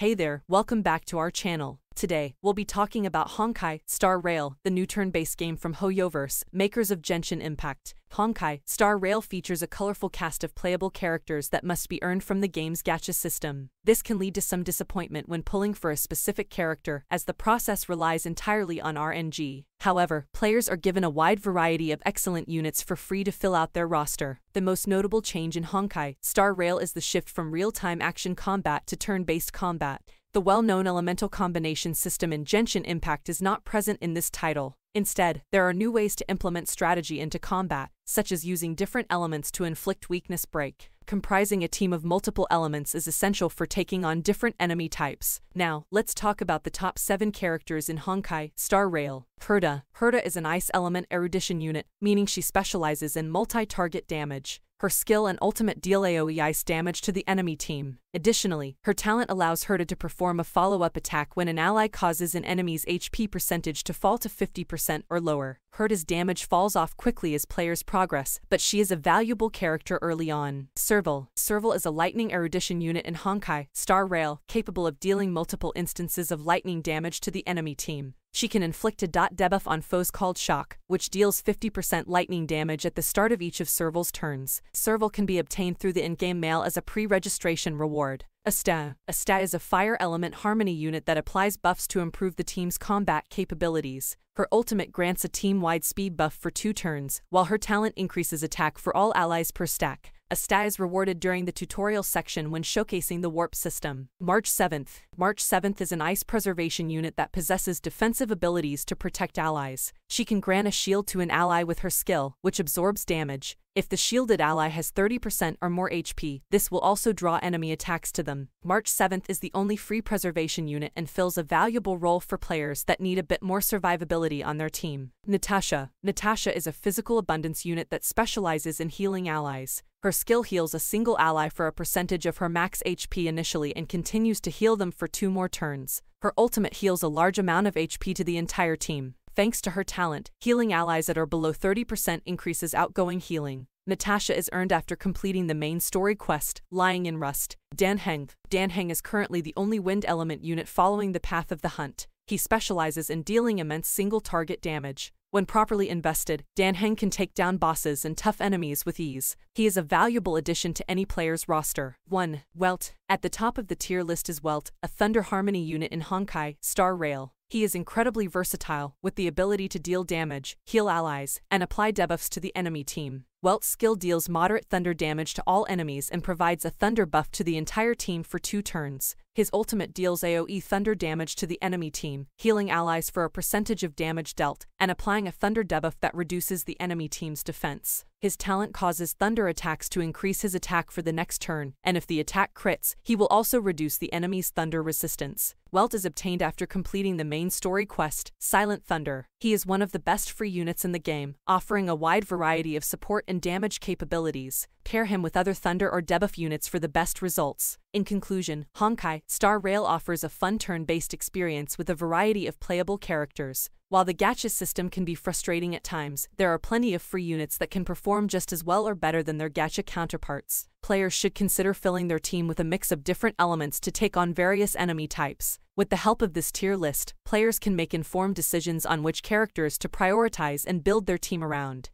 Hey there, welcome back to our channel. Today, we'll be talking about Honkai Star Rail, the new turn-based game from HoYoverse, makers of Genshin Impact. Honkai Star Rail features a colorful cast of playable characters that must be earned from the game's gacha system. This can lead to some disappointment when pulling for a specific character, as the process relies entirely on RNG. However, players are given a wide variety of excellent units for free to fill out their roster. The most notable change in Honkai Star Rail is the shift from real-time action combat to turn-based combat. The well-known elemental combination system in Genshin Impact is not present in this title. Instead, there are new ways to implement strategy into combat, such as using different elements to inflict weakness break. Comprising a team of multiple elements is essential for taking on different enemy types. Now, let's talk about the top 7 characters in Honkai Star Rail. Herta. Herta is an ice element erudition unit, meaning she specializes in multi-target damage. Her skill and ultimate deal AoE ice damage to the enemy team. Additionally, her talent allows Herta to perform a follow-up attack when an ally causes an enemy's HP percentage to fall to 50% or lower. Herta's damage falls off quickly as players progress, but she is a valuable character early on. Serval. Serval is a lightning erudition unit in Honkai Star Rail, capable of dealing multiple instances of lightning damage to the enemy team. She can inflict a debuff on foes called Shock, which deals 50% lightning damage at the start of each of Serval's turns. Serval can be obtained through the in-game mail as a pre-registration reward. Asta. Asta is a fire element harmony unit that applies buffs to improve the team's combat capabilities. Her ultimate grants a team-wide speed buff for 2 turns, while her talent increases attack for all allies per stack. Asta is rewarded during the tutorial section when showcasing the warp system. March 7th. March 7th is an ice preservation unit that possesses defensive abilities to protect allies. She can grant a shield to an ally with her skill, which absorbs damage. If the shielded ally has 30% or more HP, this will also draw enemy attacks to them. March 7th is the only free preservation unit and fills a valuable role for players that need a bit more survivability on their team. Natasha. Natasha is a physical abundance unit that specializes in healing allies. Her skill heals a single ally for a percentage of her max HP initially and continues to heal them for 2 more turns. Her ultimate heals a large amount of HP to the entire team. Thanks to her talent, healing allies that are below 30% increases outgoing healing. Natasha is earned after completing the main story quest, Lying in Rust. Danheng. Danheng is currently the only wind element unit following the path of the hunt. He specializes in dealing immense single-target damage. When properly invested, Danheng can take down bosses and tough enemies with ease. He is a valuable addition to any player's roster. 1. Welt. At the top of the tier list is Welt, a thunder harmony unit in Honkai Star Rail. He is incredibly versatile, with the ability to deal damage, heal allies, and apply debuffs to the enemy team. Welt's skill deals moderate thunder damage to all enemies and provides a thunder buff to the entire team for 2 turns. His ultimate deals AoE thunder damage to the enemy team, healing allies for a percentage of damage dealt, and applying a thunder debuff that reduces the enemy team's defense. His talent causes thunder attacks to increase his attack for the next turn, and if the attack crits, he will also reduce the enemy's thunder resistance. Welt is obtained after completing the main story quest, Silent Thunder. He is one of the best free units in the game, offering a wide variety of support and damage capabilities. Pair him with other thunder or debuff units for the best results. In conclusion, Honkai Star Rail offers a fun turn-based experience with a variety of playable characters. While the gacha system can be frustrating at times, there are plenty of free units that can perform just as well or better than their gacha counterparts. Players should consider filling their team with a mix of different elements to take on various enemy types. With the help of this tier list, players can make informed decisions on which characters to prioritize and build their team around.